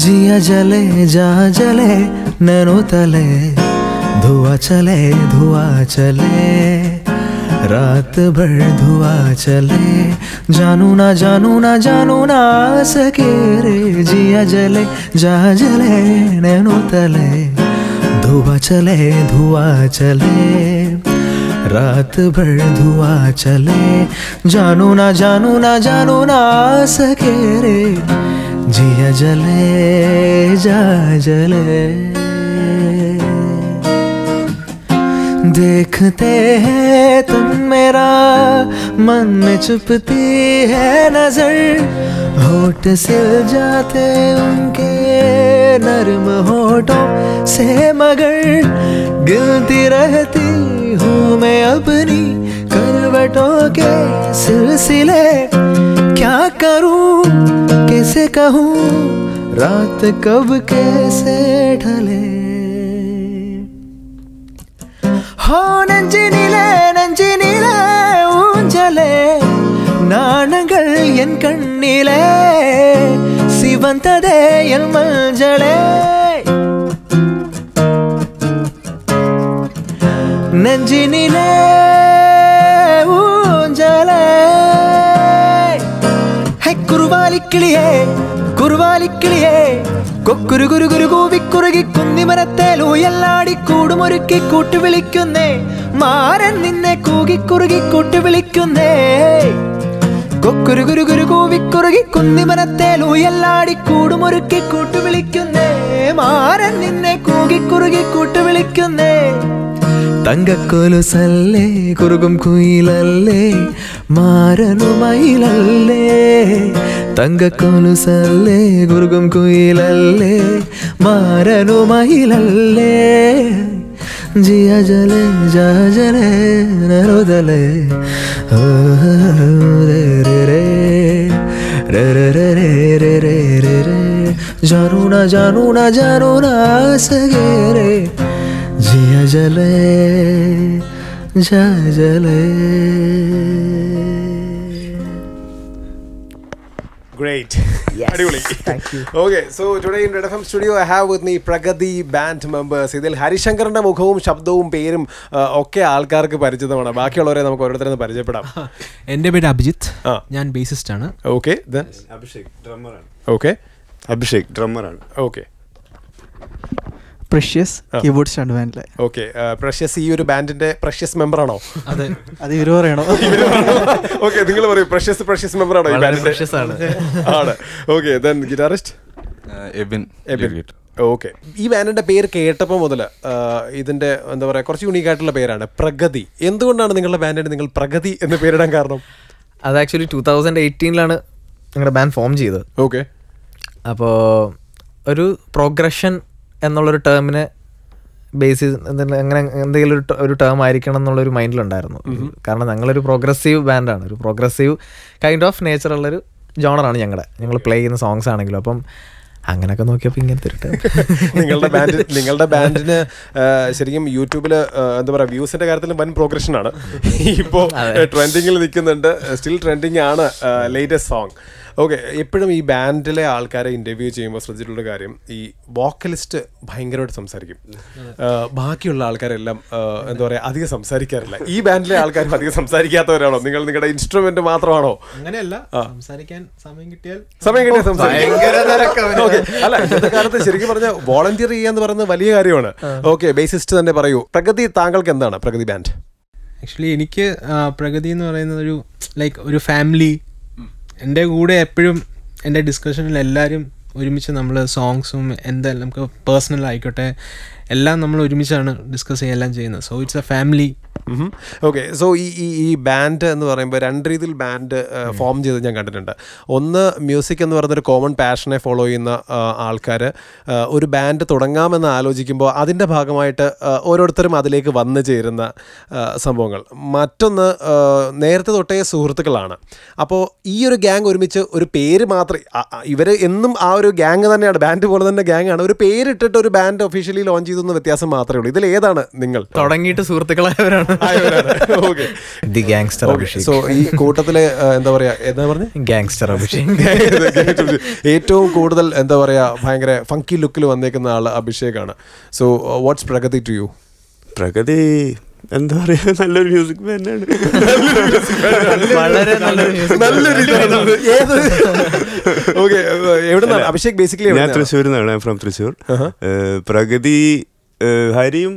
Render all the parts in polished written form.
जिया जले जा जले नैनो तले धुआ चले रात भर धुआ चले जानू ना आ सके रे जिया जले जा जले नैनो तले धुआ चले रात भर धुआ चले जानू ना आ सके रे जिया जले जा जले। देखते हैं तुम मेरा मन में छुपती है नजर होठ सिल जाते उनके नर्म होठों से मगर गिरती रहती हूँ मैं अपनी करवटों के सिलसिले क्या करूँ कैसे कहूँ रात कब कैसे ढले हो நஞ்சினிலே ஊஞ்சலே நாணங்கள் என் கண்ணிலே சிவந்ததே என் மஞ்சளே நஞ்சினிலே ஊஞ்சலே ஹே குருவாலிக்கிளியே குருவாலிக்கிளியே കൊക്കുരു കുരു കുരു കൂവിക്കുറുകി കുന്നിമരത്തേൽ ഉയലാടി കൂടുമൊരുക്കി കൂട്ടുവിളിക്കുന്നേ മാരൻ നിന്നെ കൂകിക്കുറുകി കൂട്ടുവിളിക്കുന്നേ കൊക്കുരു കുരു കുരു കൂവിക്കുറുകി കുന്നിമരത്തേൽ ഉയലാടി കൂടുമൊരുക്കി കൂട്ടുവിളിക്കുന്നേ മാരൻ നിന്നെ കൂകിക്കുറുകി കൂട്ടുവിളിക്കുന്നേ തങ്കക്കൊലുസല്ലേ കുറുകും കുയിലല്ലേ മാരനുമയിലല്ലേ തങ്കക്കൊലുസല്ലേ കുറുകും കുയിലല്ലേ മാരനുമയിലല്ലേ ജിയ ജലേ ജലേ നരോദലേ ജാനൂന സഗേരേ जिया जले जा जले. Great. Yes. Thank you. Okay, so today in Red FM studio I have with me Pragathi band members. ഇതിൽ ഹരിശങ്കറിന്റെ മുഖവും ശബ്ദവും പേരും ഒക്കെ ആൾക്കാർക്ക് പരിചിതമാണ്. ബാക്കിയുള്ളവരെ നമുക്ക് ഓരോരുത്തരെന്ന് പരിചയപ്പെടാം. എൻ്റെ പേര് അഭിജിത്ത്. ഞാൻ ബേസിസ്റ്റ് ആണ്. Okay, then അഭിഷേക് ഡ്രമ്മർ ആണ്. Okay, അഭിഷേക് ഡ്രമ്മർ ആണ്. Okay. പ്രഷ്യസ് കീബോർഡ്സ് ആണ് ബാൻഡിലെ. ഓക്കെ, പ്രഷ്യസ് ഈ ഒരു ബാൻഡിന്റെ പ്രഷ്യസ് മെമ്പർ ആണോ? അതെ, അത് ഇവര് പറയണോ? ഓക്കെ, നിങ്ങൾ പറയൂ. പ്രഷ്യസ് പ്രഷ്യസ് മെമ്പർ ആണോ ഈ ബാൻഡിന്റെ? പ്രഷ്യസ് ആണ്. ആണ്. Okay, then guitarist Ebin. Okay, ഈ ബാൻഡിന്റെ പേര് കേട്ടപ്പോൾ മുതൽ ഇതിന്റെ എന്താ പറയാ കുറച്ച് യൂണീക് ആയിട്ടുള്ള പേരാണ് പ്രഗതി. എന്തുകൊണ്ടാണ് നിങ്ങളുടെ ബാൻഡിന് നിങ്ങൾ പ്രഗതി എന്ന് പേരിടാൻ കാരണം? അത് ആക്ച്വലി 2018 ഞങ്ങളുടെ ബാൻഡ് ഫോം ചെയ്തത്. ഓക്കെ, അപ്പോൾ ഒരു പ്രോഗ്രഷൻ എന്നുള്ളൊരു ടേമിനെ ബേസ് അങ്ങനെ എന്തെങ്കിലും ഒരു ടേം ആയിരിക്കണം എന്നുള്ളൊരു മൈൻഡിലുണ്ടായിരുന്നു. കാരണം ഞങ്ങളൊരു പ്രോഗ്രസീവ് ബാൻഡാണ്, ഒരു പ്രോഗ്രസീവ് കൈൻഡ് ഓഫ് നേച്ചറുള്ളൊരു ജോണറാണ് ഞങ്ങളുടെ, ഞങ്ങൾ പ്ലേ ചെയ്യുന്ന സോങ്സ് ആണെങ്കിലും. അപ്പം അങ്ങനെയൊക്കെ നോക്കിയപ്പോൾ ഇങ്ങനത്തെ ഒരു ടേം. നിങ്ങളുടെ ബാൻഡിന് ശരിക്കും യൂട്യൂബിൽ എന്താ പറയുക വ്യൂസിൻ്റെ കാര്യത്തിലും വൻ പ്രോഗ്രഷനാണ്. ഇപ്പോൾ ട്രെൻഡിങ്ങിൽ നിൽക്കുന്നുണ്ട്, സ്റ്റിൽ ട്രെൻഡിങ് ആണ് ലേറ്റസ്റ്റ് സോങ്. ഓക്കെ, എപ്പോഴും ഈ ബാൻഡിലെ ആൾക്കാരെ ഇൻ്റർവ്യൂ ചെയ്യുമ്പോൾ ശ്രദ്ധിച്ചിട്ടുള്ള കാര്യം ഈ വോക്കലിസ്റ്റ് ഭയങ്കരമായിട്ട് സംസാരിക്കും, ബാക്കിയുള്ള ആൾക്കാരെല്ലാം എന്താ പറയുക അധികം സംസാരിക്കാറില്ല. ഈ ബാൻഡിലെ ആൾക്കാരും അധികം സംസാരിക്കാത്തവരാണോ? നിങ്ങൾ നിങ്ങളുടെ ഇൻസ്ട്രുമെന്റ് മാത്രമാണോ? അങ്ങനെയല്ല, സംസാരിക്കാൻ സമയം കിട്ടിയാൽ സംസാരിക്കും. ഓക്കെ, അല്ല ഇന്നത്തെ കാലത്ത് ശരിക്കും പറഞ്ഞാൽ വോളണ്ടിയർ ചെയ്യാന്ന് പറയുന്നത് വലിയ കാര്യമാണ്. ഓക്കെ, ബേസിസ്റ്റ് തന്നെ പറയൂ, പ്രഗതി താങ്കൾക്ക് എന്താണ് പ്രഗതി ബാൻഡ്? ആക്ച്വലി എനിക്ക് പ്രഗതി എന്ന് പറയുന്നത് ഒരു ലൈക്ക് ഒരു ഫാമിലി. എൻ്റെ കൂടെ എപ്പോഴും എൻ്റെ ഡിസ്കഷനിൽ എല്ലാവരും ഒരുമിച്ച് നമ്മൾ സോങ്സും എന്തായാലും നമുക്ക് പേഴ്സണൽ ആയിക്കോട്ടെ എല്ലാം നമ്മൾ ഒരുമിച്ചാണ് ഡിസ്കസ് ചെയ്യുക എല്ലാം ചെയ്യുന്നത്. So it's a family. Okay, so ഈ ബാൻഡ് എന്ന് പറയുമ്പോൾ രണ്ട് രീതിയിൽ ബാൻഡ് ഫോം ചെയ്ത് ഞാൻ കണ്ടിട്ടുണ്ട്. ഒന്ന്, മ്യൂസിക് എന്ന് പറയുന്നൊരു കോമൺ പാഷനെ ഫോളോ ചെയ്യുന്ന ആൾക്കാർ ഒരു ബാൻഡ് തുടങ്ങാമെന്ന് ആലോചിക്കുമ്പോൾ അതിൻ്റെ ഭാഗമായിട്ട് ഓരോരുത്തരും അതിലേക്ക് വന്നു ചേരുന്ന സംഭവങ്ങൾ. മറ്റൊന്ന്, നേരത്തെ തൊട്ടേ സുഹൃത്തുക്കളാണ്. അപ്പോൾ ഈ ഒരു ഗ്യാങ് ഒരുമിച്ച് ഒരു പേര് മാത്രം, ഇവർ എന്നും ആ ഒരു ഗ്യാങ് തന്നെയാണ്, ബാൻഡ് പോലെ തന്നെ ഗ്യാങ് ആണ്. ഒരു പേരിട്ടിട്ട് ഒരു ബാൻഡ് ഒഫീഷ്യലി ലോഞ്ച് ചെയ്തെന്ന വ്യത്യാസം മാത്രമേ ഉള്ളൂ. ഇതിൽ ഏതാണ് നിങ്ങൾ? തുടങ്ങിയിട്ട് സുഹൃത്തുക്കളായവരാണ്. Okay the gangster Abhishek. So ഈ കൂട്ടത്തിലെ എന്താ പറയാ ഗാംഗ്സ്റ്റർ അഭിഷേക്, ഏറ്റവും കൂടുതൽ എന്താ പറയാ ഭയങ്കര ഫങ്കി ലുക്കിൽ വന്നേക്കുന്ന ആൾ അഭിഷേക് ആണ്. So what's Pragathi to you? Pragathi എന്താ പറയുക, നല്ലൊരു മ്യൂസിക് തന്നെയാണ്, നല്ലൊരു ഓക്കെ. എവിടെന്നാണ് അഭിഷേക്? ബേസിക്കലി ഞാൻ തൃശ്ശൂരിൽ നിന്നാണ്, ഫ്രം തൃശ്ശൂർ. പ്രഗതി ഹരിയും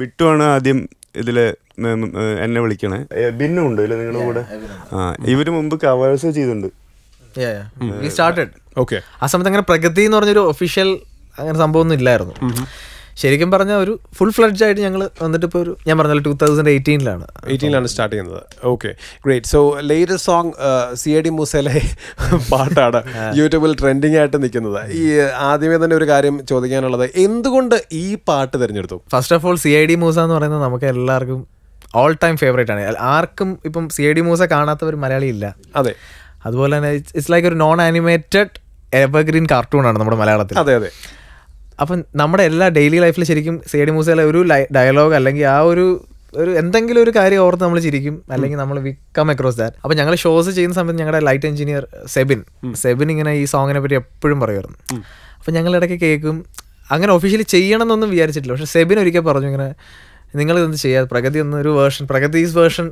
ബിട്ടുമാണ് ആദ്യം ഇതിലെ എന്നെ വിളിക്കണേ. ബിന്നുണ്ട് ഇല്ലേ നിങ്ങളുടെ കൂടെ? ആ, ഇവര് മുമ്പ് കവേഴ്സ് ചെയ്തിട്ടുണ്ട്. ആ സമയത്ത് അങ്ങനെ പ്രഗതി എന്ന് പറഞ്ഞൊരു ഒഫീഷ്യൽ അങ്ങനെ സംഭവം ഒന്നും ഇല്ലായിരുന്നു. ശരിക്കും പറഞ്ഞാൽ ഒരു ഫുൾ ഫ്ലഡ്ജ് ആയിട്ട് ഞങ്ങൾ വന്നിട്ട് ഇപ്പോൾ ഒരു ഞാൻ പറഞ്ഞല്ലോ 2018 സ്റ്റാർട്ട് ചെയ്യുന്നത്. Okay great. So latest song CID മൂസയിലെ പാട്ടാണ് യൂട്യൂബിൽ ട്രെൻഡിങ് ആയിട്ട് നിൽക്കുന്നത്. ഈ ആദ്യമേ തന്നെ ഒരു കാര്യം ചോദിക്കാനുള്ളത്, എന്തുകൊണ്ട് ഈ പാട്ട് തിരഞ്ഞെടുത്തു? First of all CID Moosa എന്ന് പറയുന്നത് നമുക്ക് എല്ലാവർക്കും ഓൾ ടൈം ഫേവറേറ്റ് ആണ്. ആർക്കും ഇപ്പം CID മൂസ കാണാത്ത ഒരു മലയാളി ഇല്ല. അതെ, അതുപോലെ തന്നെ ഇറ്റ്സ് ലൈക്ക് ഒരു നോൺ ആനിമേറ്റഡ് എവർഗ്രീൻ കാർട്ടൂണാണ് നമ്മുടെ മലയാളത്തിൽ. അതെ അതെ. അപ്പം നമ്മുടെ എല്ലാ ഡെയിലി ലൈഫിൽ ശരിക്കും CID മൂസയിലെ ഒരു ഡയലോഗ് അല്ലെങ്കിൽ ആ ഒരു ഒരു എന്തെങ്കിലും ഒരു കാര്യം ഓർത്ത് നമ്മൾ ചിരിക്കും, അല്ലെങ്കിൽ നമ്മൾ വി കം അക്രോസ് ദാറ്റ്. അപ്പം ഞങ്ങൾ ഷോസ് ചെയ്യുന്ന സമയത്ത് ഞങ്ങളുടെ ലൈറ്റ് എഞ്ചിനീയർ സെബിൻ ഇങ്ങനെ ഈ സോങ്ങിനെ പറ്റി എപ്പോഴും പറയുമായിരുന്നു. അപ്പം ഞങ്ങൾ ഇടയ്ക്ക് കേൾക്കും. അങ്ങനെ ഒഫീഷ്യലി ചെയ്യണം എന്നൊന്നും വിചാരിച്ചിട്ടില്ല, പക്ഷെ സെബിൻ ഒരിക്കൽ പറഞ്ഞു ഇങ്ങനെ നിങ്ങളിതൊന്നും ചെയ്യാതെ പ്രഗതി എന്നൊരു വേർഷൻ, പ്രഗതീസ് വേർഷൻ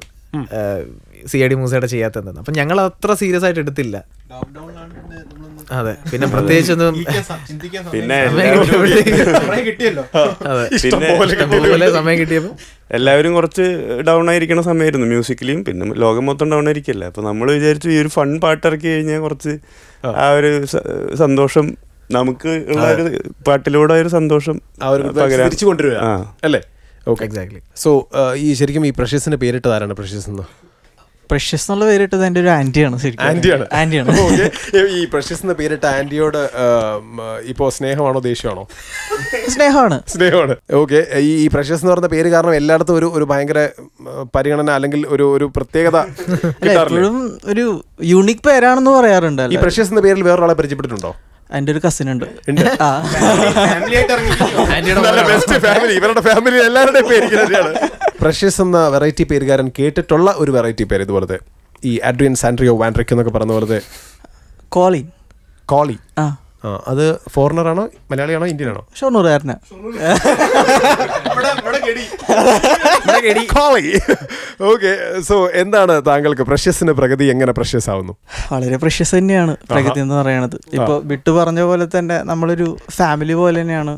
CID മൂസയുടെ ചെയ്യാത്തത്. അപ്പം ഞങ്ങൾ അത്ര സീരിയസ് ആയിട്ട് എടുത്തില്ല. അതെ, പിന്നെ പ്രത്യേകിച്ചൊന്നും സമയം കിട്ടിയപ്പോൾ എല്ലാവരും കുറച്ച് ഡൗൺ ആയിരിക്കണ സമയമായിരുന്നു മ്യൂസിക്കലിയും, പിന്നെ ലോകം മൊത്തം ഡൗൺ ആയിരിക്കല്ലേ. അപ്പൊ നമ്മൾ വിചാരിച്ചു ഈ ഒരു ഫൺ പാട്ട് ഇറക്കി കഴിഞ്ഞാൽ കുറച്ച് ആ ഒരു സന്തോഷം നമുക്ക് ഉള്ള ഒരു പാട്ടിലൂടെ ഒരു സന്തോഷം തിരിച്ചു കൊണ്ടുവരിക അല്ലേ? Okay exactly. സോ ഈ ശരിക്കും ഈ പ്രഷ്യസിന്റെ പേരിട്ട് ആരാണ്? പ്രഷ്യസ് എന്ന് പ്രഷ്യസ് എന്നുള്ള പേരിട്ടത് എൻ്റെ ഒരു ആൻറ്റിയാണ്. ഈ പ്രഷ്യസ് എന്ന പേരിട്ട ആൻറ്റിയോട് ഇപ്പോൾ സ്നേഹമാണോ ദേഷ്യമാണോ? സ്നേഹമാണ്, സ്നേഹമാണ്. ഓക്കെ. ഈ പ്രഷ്യസ് എന്ന് പറഞ്ഞ പേര് കാരണം എല്ലായിടത്തും ഒരു ഒരു ഭയങ്കര പരിഗണന അല്ലെങ്കിൽ ഒരു ഒരു പ്രത്യേകത, എപ്പോഴും ഒരു യൂണിക് പേരാണെന്ന് പറയാറുണ്ട്. ഈ പ്രഷ്യസ് എന്ന പേരിൽ വേറൊരാളെ പരിചയപ്പെട്ടിട്ടുണ്ടോ? എൻ്റെ ഒരു കസിൻ ഉണ്ട്. ഇവരുടെ ഫാമിലി എല്ലാവരുടെയും പേര് പ്രഷ്യസ് എന്ന വെറൈറ്റി പേരുകാരൻ കേട്ടിട്ടുള്ള ഒരു വെറൈറ്റി പേര് ഇതുപോലത്തെ ഈ അഡ്രിയൻ സാൻട്രിയോ വാൻഡ്രിക് എന്നൊക്കെ പറഞ്ഞ പോലത്തെ കോളി കോളി. ആ, അത് ഫോറിനറാണോ മലയാളിയാണോ ഇന്ത്യൻ ആണോ? ഷൊർണൂർകാരനാ. ഓക്കെ. സോ എന്താണ് താങ്കൾക്ക് പ്രഷ്യസിന് പ്രഗതി എങ്ങനെ പ്രഷ്യസ് ആവുന്നു? വളരെ പ്രഷ്യസ് തന്നെയാണ് പ്രഗതി എന്ന് പറയണത്. ഇപ്പൊ വിട്ടു പറഞ്ഞ പോലെ തന്നെ നമ്മളൊരു ഫാമിലി പോലെ തന്നെയാണ്.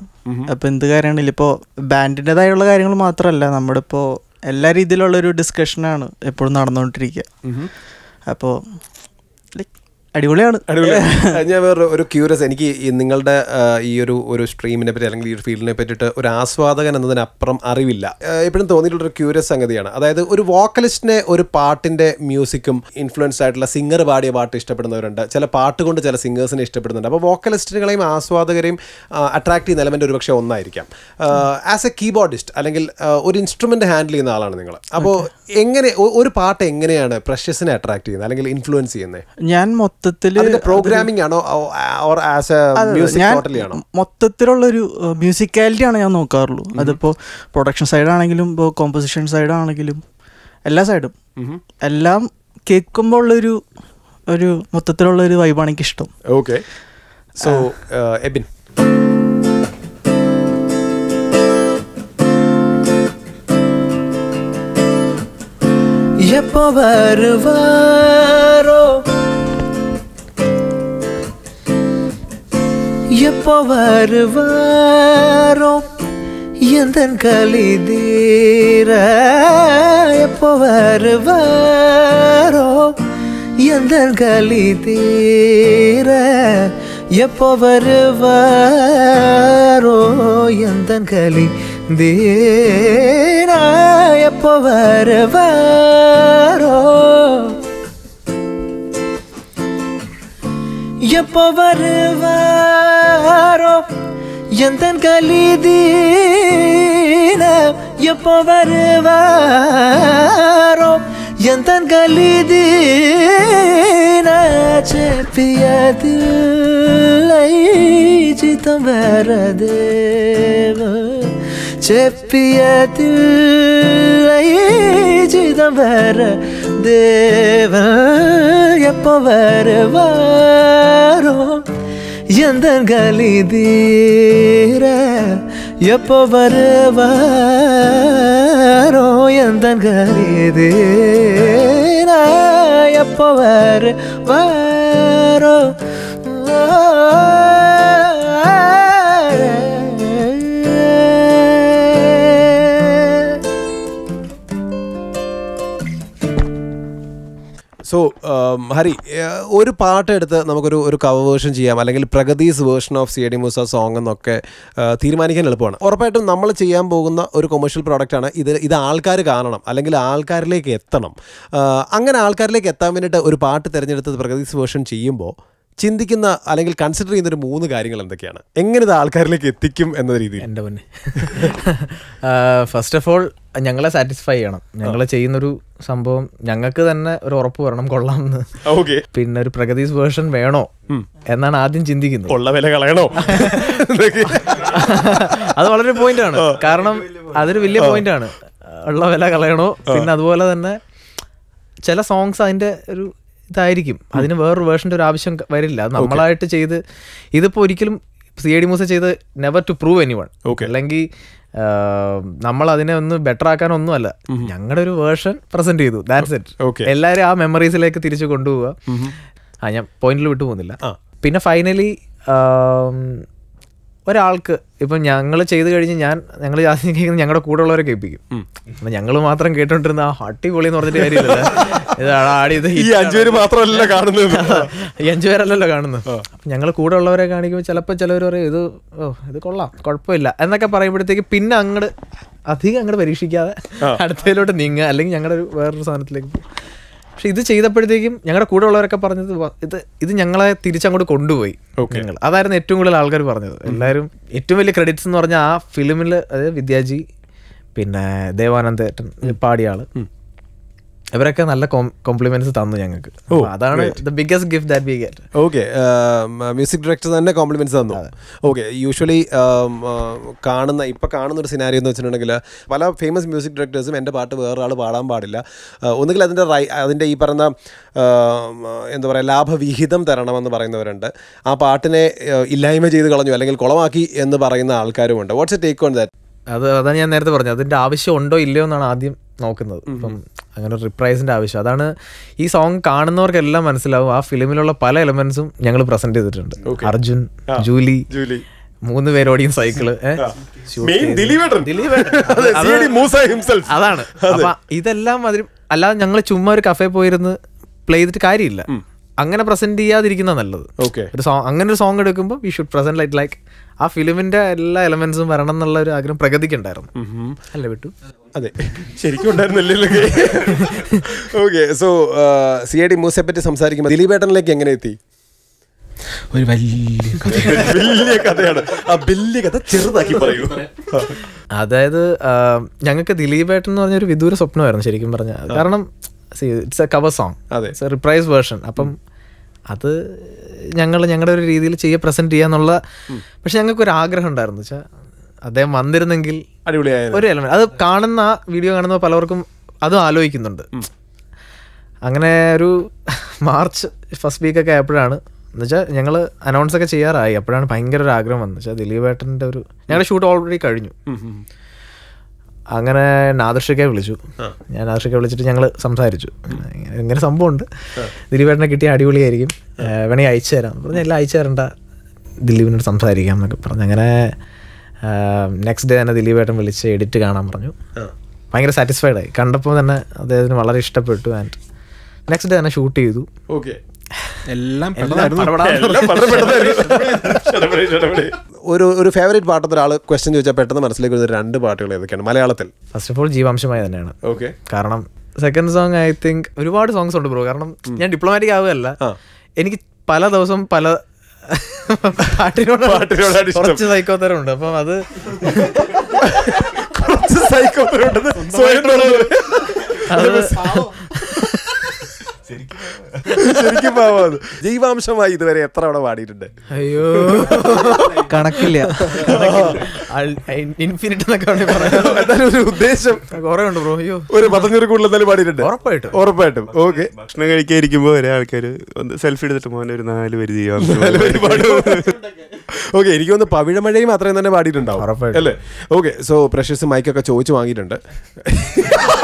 അപ്പൊ എന്ത് കാര്യമാണെങ്കിലും ഇപ്പോൾ ബാൻഡിൻ്റെതായുള്ള കാര്യങ്ങൾ മാത്രമല്ല, നമ്മുടെ ഇപ്പോൾ എല്ലാ രീതിയിലുള്ളൊരു ഡിസ്കഷനാണ് എപ്പോഴും നടന്നുകൊണ്ടിരിക്കുക. അപ്പോൾ അടിപൊളിയാണ്. ഞാൻ വേറെ ഒരു ക്യൂരിയസ്, എനിക്ക് നിങ്ങളുടെ ഈ ഒരു ഒരു സ്ട്രീമിനെ പറ്റി അല്ലെങ്കിൽ ഈ ഒരു ഫീൽഡിനെ പറ്റിയിട്ട് ഒരു ആസ്വാദകൻ എന്നതിനപ്പുറം അറിവില്ല. എപ്പോഴും തോന്നിയിട്ടുള്ളൊരു ക്യൂരിയസ് സംഗതിയാണ്. അതായത് ഒരു വോക്കലിസ്റ്റിനെ ഒരു പാട്ടിൻ്റെ മ്യൂസിക്കും ഇൻഫ്ലുവൻസ് ആയിട്ടുള്ള സിംഗർ പാടിയ പാട്ട് ഇഷ്ടപ്പെടുന്നവരുണ്ട്, ചില പാട്ട് കൊണ്ട് ചില സിംഗേഴ്സിനെ ഇഷ്ടപ്പെടുന്നുണ്ട്. അപ്പോൾ വോക്കലിസ്റ്റുകളെയും ആസ്വാദകരെയും അട്രാക്ട് ചെയ്യുന്ന എലമെൻ്റ് ഒരു പക്ഷേ ഒന്നായിരിക്കാം. ആസ് എ കീബോർഡിസ്റ്റ് അല്ലെങ്കിൽ ഒരു ഇൻസ്ട്രുമെൻ്റ് ഹാൻഡിൽ ചെയ്യുന്ന ആളാണ് നിങ്ങൾ. അപ്പോൾ എങ്ങനെ ഒരു പാട്ട് എങ്ങനെയാണ് പ്രഷ്യസിനെ അട്രാക്ട് ചെയ്യുന്നത് അല്ലെങ്കിൽ ഇൻഫ്ലുവൻസ് ചെയ്യുന്നത്? ഞാൻ മൊത്തത്തിലുള്ളൊരു മ്യൂസിക്കാലിറ്റി ആണ് ഞാൻ നോക്കാറുള്ളൂ. അതിപ്പോ പ്രൊഡക്ഷൻ സൈഡാണെങ്കിലും ഇപ്പോൾ കോമ്പോസിഷൻ സൈഡാണെങ്കിലും എല്ലാ സൈഡും എല്ലാം കേൾക്കുമ്പോൾ ഉള്ളൊരു ഒരു മൊത്തത്തിലുള്ളൊരു വൈബാണ് എനിക്കിഷ്ടം. ഓക്കെ. സോ എബിൻ, എപ്പോ വരുവാരോ எப்போ வருவாரோ எந்தன் கலிதீர எப்போ வருவாரோ எந்தன் கலிதீர எப்போ வருவாரோ எந்தன் கலிதீர எப்போ வருவாரோ எப்போ வருவாரோ எந்தன் கலிதீர எப்போ வருவாரோ எந்தன் கலிதீர செப்பியதில்லை சித்தம் வரதேவ செப்பியதில்லை ஜிதம் வர தேவன் எப்போ வருவாரோ, எந்தன் கலி தீர எப்போ வருவாரோ, எந்தன் கலி தீர எப்போ வருவாரோ. സോ ഹരി, ഒരു പാട്ടെടുത്ത് നമുക്കൊരു കവർ വേർഷൻ ചെയ്യാം, അല്ലെങ്കിൽ Pragathi's version of C I D Moosa song എന്നൊക്കെ തീരുമാനിക്കാൻ എളുപ്പമാണ്. ഉറപ്പായിട്ടും നമ്മൾ ചെയ്യാൻ പോകുന്ന ഒരു കൊമേഴ്ഷ്യൽ പ്രോഡക്റ്റാണ് ഇത്. ആൾക്കാർ കാണണം, അല്ലെങ്കിൽ ആൾക്കാരിലേക്ക് എത്തണം. അങ്ങനെ ആൾക്കാരിലേക്ക് എത്താൻ വേണ്ടിയിട്ട് ഒരു പാട്ട് തിരഞ്ഞെടുത്ത് പ്രഗതീസ് വേർഷൻ ചെയ്യുമ്പോൾ ചിന്തിക്കുന്ന അല്ലെങ്കിൽ കൺസിഡർ ചെയ്യുന്ന ഒരു മൂന്ന് കാര്യങ്ങൾ എന്തൊക്കെയാണ്? എങ്ങനെ ഇത് ആൾക്കാരിലേക്ക് എത്തിക്കും എന്ന രീതിയിൽ എൻ്റെ മുന്നേ ഫസ്റ്റ് ഓഫ് ഓൾ ഞങ്ങളെ സാറ്റിസ്ഫൈ ചെയ്യണം. ഞങ്ങൾ ചെയ്യുന്നൊരു സംഭവം ഞങ്ങൾക്ക് തന്നെ ഒരു ഉറപ്പ് വരണം കൊള്ളാം എന്ന്. ഓക്കെ, പിന്നെ ഒരു പ്രഗതീസ് വേർഷൻ വേണോ എന്നാണ് ആദ്യം ചിന്തിക്കുന്നത്. ഉള്ള വില കളയണോ? അത് വളരെ പോയിന്റാണ്, കാരണം അതൊരു വലിയ പോയിന്റാണ്. ഉള്ള വില കളയണോ? പിന്നെ അതുപോലെ തന്നെ ചില സോങ്സ് അതിൻ്റെ ഒരു ഇതായിരിക്കും, അതിന് വേറൊരു വേർഷൻ്റെ ഒരു ആവശ്യം വരില്ല. അത് നമ്മളായിട്ട് ചെയ്ത് ഇതിപ്പോൾ ഒരിക്കലും സി ഐ ഡി മൂസ ചെയ്ത് നെവർ ടു പ്രൂവ് എനിവൺ, അല്ലെങ്കിൽ നമ്മളതിനെ ഒന്ന് ബെറ്റർ ആക്കാനൊന്നും അല്ല, ഞങ്ങളുടെ ഒരു വേർഷൻ പ്രസന്റ് ചെയ്തു, ദാറ്റ്സ് ഇറ്റ്. എല്ലാവരും ആ മെമ്മറീസിലേക്ക് തിരിച്ചു കൊണ്ടുപോവുക. ഞാൻ പോയിന്റിൽ വിട്ടു പോകുന്നില്ല. പിന്നെ ഫൈനലി ഒരാൾക്ക് ഇപ്പം ഞങ്ങൾ ചെയ്ത് കഴിഞ്ഞ് ഞങ്ങൾ ആദ്യം കേൾക്കുന്നത് ഞങ്ങളുടെ കൂടെ ഉള്ളവരെ കേൾപ്പിക്കും. അപ്പം ഞങ്ങൾ മാത്രം കേട്ടോണ്ടിരുന്ന ആ അടിപൊളി എന്ന് പറഞ്ഞിട്ട് കാര്യമില്ല, ഈ 5 പേരല്ലല്ലോ കാണുന്നത്. അപ്പം ഞങ്ങൾ കൂടെ ഉള്ളവരെ കാണിക്കുമ്പോൾ ചിലപ്പോൾ ചിലവർ പറയും ഇത് ഇത് കൊള്ളാം കുഴപ്പമില്ല എന്നൊക്കെ പറയുമ്പോഴത്തേക്ക് പിന്നെ അധികം അങ്ങോട്ട് പരീക്ഷിക്കാതെ അടുത്തതിലോട്ട് നീങ്ങുക, അല്ലെങ്കിൽ ഞങ്ങളുടെ ഒരു വേറൊരു സാധനത്തിലേക്ക്. പക്ഷെ ഇത് ചെയ്തപ്പോഴത്തേക്കും ഞങ്ങളുടെ കൂടെ ഉള്ളവരൊക്കെ പറഞ്ഞത് ഇത് ഞങ്ങളെ തിരിച്ചങ്ങോട്ട് കൊണ്ടുപോയി. ഞങ്ങൾ അതായിരുന്നു ഏറ്റവും കൂടുതൽ ആൾക്കാർ പറഞ്ഞത്. എല്ലാവരും ഏറ്റവും വലിയ ക്രെഡിറ്റ്സ് എന്ന് പറഞ്ഞാൽ ആ ഫിലിമിൽ അതായത് വിദ്യാജി, പിന്നെ ദേവാനന്ദേട്ടൻ പാടിയ ആള്, ഇവരൊക്കെ നല്ല കോംപ്ലിമെന്റ്സ് തന്നു ഞങ്ങൾക്ക്. അതാണ് the biggest gift that we get. Okay, music director തന്നെ കോംപ്ലിമെന്റ്സ് തന്നു. ഓക്കെ, യൂഷ്വലി ഇപ്പം കാണുന്ന ഒരു സിനാരിയോ എന്ന് വെച്ചിട്ടുണ്ടെങ്കിൽ പല ഫേമസ് മ്യൂസിക് ഡയറക്ടേഴ്സും എൻ്റെ പാട്ട് വേറൊരാൾ പാടാൻ പാടില്ല, ഒന്നുകിൽ അതിൻ്റെ ഈ പറയുന്ന എന്താ പറയുക ലാഭവിഹിതം തരണമെന്ന് പറയുന്നവരുണ്ട്, ആ പാട്ടിനെ ഇല്ലായ്മ ചെയ്ത് കളഞ്ഞു അല്ലെങ്കിൽ കുളമാക്കി എന്ന് പറയുന്ന ആൾക്കാരുമുണ്ട്. What's a take on that? അതാണ് ഞാൻ നേരത്തെ പറഞ്ഞത്, അതിൻ്റെ ആവശ്യം ഉണ്ടോ ഇല്ലയോ എന്നാണ് ആദ്യം നോക്കുന്നത്. ഇപ്പം അങ്ങനെ ഒരു റിപ്രൈസിൻ്റെ ആവശ്യം, അതാണ് ഈ സോങ് കാണുന്നവർക്കെല്ലാം മനസ്സിലാവും. ആ ഫിലിമിലുള്ള പല എലമെന്റ്സും ഞങ്ങൾ പ്രസന്റ് ചെയ്തിട്ടുണ്ട്. അർജുൻ, ജൂലി 3 പേരോടെയും സൈക്കിള്, അതാണ്. അപ്പൊ ഇതെല്ലാം അതിൽ അല്ലാതെ ഞങ്ങൾ ചുമ്മാ ഒരു കഫേ പോയിരുന്ന് പ്ലേ ചെയ്തിട്ട് കാര്യമില്ല, അങ്ങനെ പ്രസന്റ് ചെയ്യാതിരിക്കുന്ന നല്ലത്. ഒരു സോങ്, അങ്ങനെ ഒരു സോങ് എടുക്കുമ്പോൾ വി ഷുഡ് പ്രസന്റ് ലൈക്ക് ആ ഫിലിമിന്റെ എല്ലാ എലമെന്റ്സും വരണം എന്നുള്ള ഒരു ആഗ്രഹം പ്രഗതിക്കുണ്ടായിരുന്നു. അല്ലേ വിട്ടു? അതെ, ശരിക്കും ഉണ്ടായിരുന്നില്ലേ. Okay, so C I D മൂസയെ പറ്റി സംസാരിക്കുമ്പോൾ ദിലീപേട്ടനിലേക്ക് എങ്ങനെ എത്തി? ഒരു വലിയ കഥയാണ്, ആ വലിയ കഥ ചെറുതാക്കി പറയൂ. അതായത് ഞങ്ങൾക്ക് ദിലീപേട്ടൻ എന്ന് പറഞ്ഞൊരു വിദൂര സ്വപ്നമായിരുന്നു ശരിക്കും പറഞ്ഞാൽ. കാരണം it's a cover song, it's a reprise version. അപ്പം അത് ഞങ്ങളുടെ ഒരു രീതിയിൽ പ്രസന്റ് ചെയ്യാന്നുള്ള, പക്ഷെ ഞങ്ങൾക്കൊരു ആഗ്രഹം ഉണ്ടായിരുന്നു വെച്ചാൽ അദ്ദേഹം വന്നിരുന്നെങ്കിൽ ഒരു എലമെന്റ്. അത് കാണുന്ന വീഡിയോ കാണുന്ന പലവർക്കും അത് ആലോചിക്കുന്നുണ്ട്. അങ്ങനെ ഒരു March 1st വീക്കൊക്കെ ആയപ്പോഴാണ് എന്നുവെച്ചാൽ ഞങ്ങൾ അനൗൺസൊക്കെ ചെയ്യാറായി. അപ്പോഴാണ് ഭയങ്കര ഒരു ആഗ്രഹം വന്നത് വെച്ചാൽ ദിലീപേട്ടൻ്റെ ഒരു, ഞങ്ങളുടെ ഷൂട്ട് ഓൾറെഡി കഴിഞ്ഞു. അങ്ങനെ നാദർഷയ്ക്ക് വിളിച്ചു, ഞാൻ നാദർഷയ്ക്ക് വിളിച്ചിട്ട് ഞങ്ങൾ സംസാരിച്ചു, ഇങ്ങനെ സംഭവമുണ്ട്, ദിലീപേട്ടനെ കിട്ടിയ അടിപൊളിയായിരിക്കും, വേണമെങ്കിൽ അയച്ചു തരാം പറഞ്ഞ് എല്ലാം അയച്ചു തരണ്ട, ദിലീപിനോട് സംസാരിക്കാം എന്നൊക്കെ പറഞ്ഞു. അങ്ങനെ നെക്സ്റ്റ് ഡേ തന്നെ ദിലീപേട്ടൻ വിളിച്ച് എഡിറ്റ് കാണാൻ പറഞ്ഞു. ഭയങ്കര സാറ്റിസ്ഫൈഡ് ആയി, കണ്ടപ്പോൾ തന്നെ അദ്ദേഹത്തിന് വളരെ ഇഷ്ടപ്പെട്ടു. ആൻഡ് നെക്സ്റ്റ് ഡേ തന്നെ ഷൂട്ട് ചെയ്തു. ഓക്കെ, എല്ലാം ഒരു ഫേവറേറ്റ് പാട്ടെന്ന് ഒരാൾ ക്വസ്റ്റ്യൻ ചോദിച്ചാൽ പെട്ടെന്ന് മനസ്സിലേക്ക് വരുന്ന 2 പാട്ടുകൾ ഏതൊക്കെയാണ് മലയാളത്തിൽ? ഫസ്റ്റ് ഓഫ് ഓൾ ജീവാംശമായി തന്നെയാണ്. ഓക്കെ, കാരണം സെക്കൻഡ് സോങ് ഐ തിങ്ക് ഒരുപാട് സോങ്സ് ഉണ്ട് ബ്രോ, കാരണം ഞാൻ ഡിപ്ലോമാറ്റിക് ആവുകയല്ല, എനിക്ക് പല ദിവസം പല പാട്ടിനോട് കുറച്ച് സൈക്കോത്തരം ഉണ്ട്. അപ്പം അത് ശരിക്കും പാവാണ്. ജൈവാംശമായി ഇതുവരെ എത്ര അവിടെ പാടിയിട്ടുണ്ട്? അയ്യോ കണക്കില്ല, ഉദ്ദേശം ഒരു 15 കൂടുതൽ എന്തായാലും പാടിയിട്ടുണ്ട് ഉറപ്പായിട്ടും. ഉറപ്പായിട്ടും. ഓക്കെ, ഭക്ഷണം കഴിക്കാൻ ഇരിക്കുമ്പോൾ ഒരേ ആൾക്കാർ സെൽഫി എടുത്തിട്ട് മോനെ ഒരു 4 പേര് ഓക്കെ, എനിക്ക് തോന്നുന്നു പവിഴമഴയും അത്രയും തന്നെ പാടിയിട്ടുണ്ടാവും അല്ലേ? ഓക്കെ, സോ പ്രഷ്യസ് മൈക്കൊക്കെ ചോദിച്ചു വാങ്ങിയിട്ടുണ്ട്,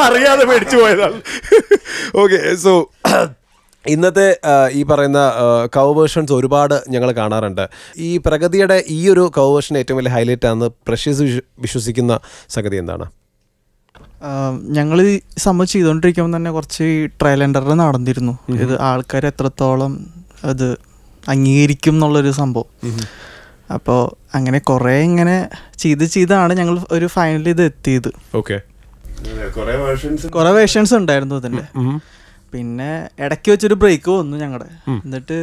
അറിയാതെ മേടിച്ചു പോയതാണ്. ഓക്കെ, സോ ഇന്നത്തെ ഈ പറയുന്ന കവ് വേർഷൻസ് ഒരുപാട് ഞങ്ങൾ കാണാറുണ്ട്. ഈ പ്രഗതിയുടെ ഈ ഒരു കവ് വേർഷൻ ഏറ്റവും വലിയ ഹൈലൈറ്റ് ആണെന്ന് പ്രഷ്യസ് വിശ്വസിക്കുന്ന സംഗതി എന്താണ്? ഞങ്ങൾ ഈ സംബന്ധിച്ച് ചെയ്തുകൊണ്ടിരിക്കുമ്പോൾ തന്നെ കുറച്ച് ട്രയൽ ആൻഡ് എറർ നടന്നിരുന്നു. ഇത് ആൾക്കാർ എത്രത്തോളം അത് അംഗീകരിക്കും എന്നുള്ളൊരു സംഭവം. അപ്പോൾ അങ്ങനെ കുറേ ഇങ്ങനെ ചെയ്ത് ചെയ്താണ് ഞങ്ങൾ ഒരു ഫൈനലിൽ ഇത് എത്തിയത്. ഓക്കെ, കുറേ വേർഷൻസ് ഉണ്ടായിരുന്നു ഇതിൻ്റെ. പിന്നെ ഇടയ്ക്ക് വെച്ചൊരു ബ്രേക്ക് വന്നു ഞങ്ങളുടെ. എന്നിട്ട്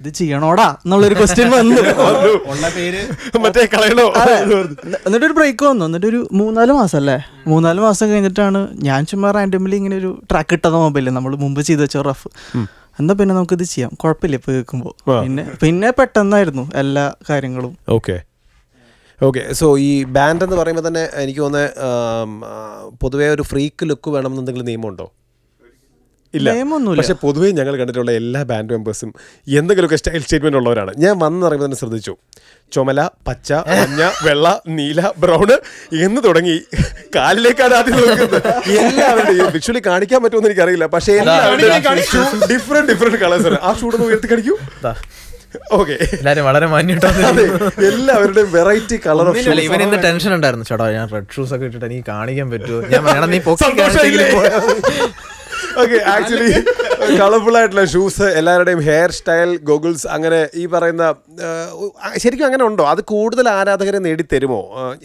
ഇത് ചെയ്യണോടാ എന്നുള്ളൊരു ക്വസ്റ്റ്യൻ വന്നു. എന്നിട്ടൊരു ബ്രേക്ക് വന്നു. എന്നിട്ടൊരു 3-4 മാസം അല്ലേ, 3-4 മാസം കഴിഞ്ഞിട്ടാണ് ഞാൻ ചുമ്മാ റാൻഡമിലി ഇങ്ങനെ ഒരു ട്രാക്ക് ഇട്ടത് മൊബൈലിൽ നമ്മൾ മുമ്പ് ചെയ്ത് വെച്ചോ റഫ്. എന്താ പിന്നെ നമുക്കിത് ചെയ്യാം, കുഴപ്പമില്ല ഇപ്പോൾ കേൾക്കുമ്പോൾ. പിന്നെ പെട്ടെന്നായിരുന്നു എല്ലാ കാര്യങ്ങളും. ഓക്കെ ഓക്കെ, സോ ഈ ബാൻഡ് എന്ന് പറയുമ്പോൾ തന്നെ എനിക്ക് തോന്നുന്നത് പൊതുവേ ഒരു ഫ്രീക്ക് ലുക്ക് വേണം എന്നെന്തെങ്കിലും നിയമമുണ്ടോ? ഇല്ല, പക്ഷെ പൊതുവേ ഞങ്ങൾ കണ്ടിട്ടുള്ള എല്ലാ ബാൻഡ് മെമ്പേഴ്സും എന്തെങ്കിലുമൊക്കെ സ്റ്റൈൽ സ്റ്റേറ്റ്മെന്റ് ഉള്ളവരാണ്. ഞാൻ വന്ന് പറയുമ്പോൾ തന്നെ ശ്രദ്ധിച്ചു, ചുമല, പച്ച, മഞ്ഞ, വെള്ള, നീല, ബ്രൗണ് എന്ന് തുടങ്ങി കാലിലേക്കാണ് ആദ്യം നോക്കുന്നത്. എല്ലാവരുടെയും വിഷ്വലി കാണിക്കാൻ പറ്റുമെന്ന് എനിക്കറിയില്ല, പക്ഷേ ഡിഫറെന്റ് ഡിഫറെന്റ് കളേഴ്സ് ആണ്. ആ ഷൂടൊന്ന് ഉയർത്തി കാണിക്കൂ. ഓക്കെ, വളരെ എല്ലാവരുടെയും വെറൈറ്റി കളർ ഓഫ്. ഇവൻ ഇന്ന് ടെൻഷൻ ഉണ്ടായിരുന്നു, ചേട്ടാ ഞാൻ റെഡ് ഷൂസ് ഒക്കെ ഇട്ടിട്ട് എനിക്ക് കാണിക്കാൻ പറ്റുമോ, ഞാൻ വേണം നീ ഓക്കെ. ആക്ച്വലി കളർഫുൾ ആയിട്ടുള്ള ഷൂസ്, എല്ലാവരുടെയും ഹെയർ സ്റ്റൈൽ, ഗോഗിൾസ്, അങ്ങനെ ഈ പറയുന്ന ശരിക്കും അങ്ങനെ ഉണ്ടോ? അത് കൂടുതൽ ആരാധകരെ നേടിത്തരുമോ?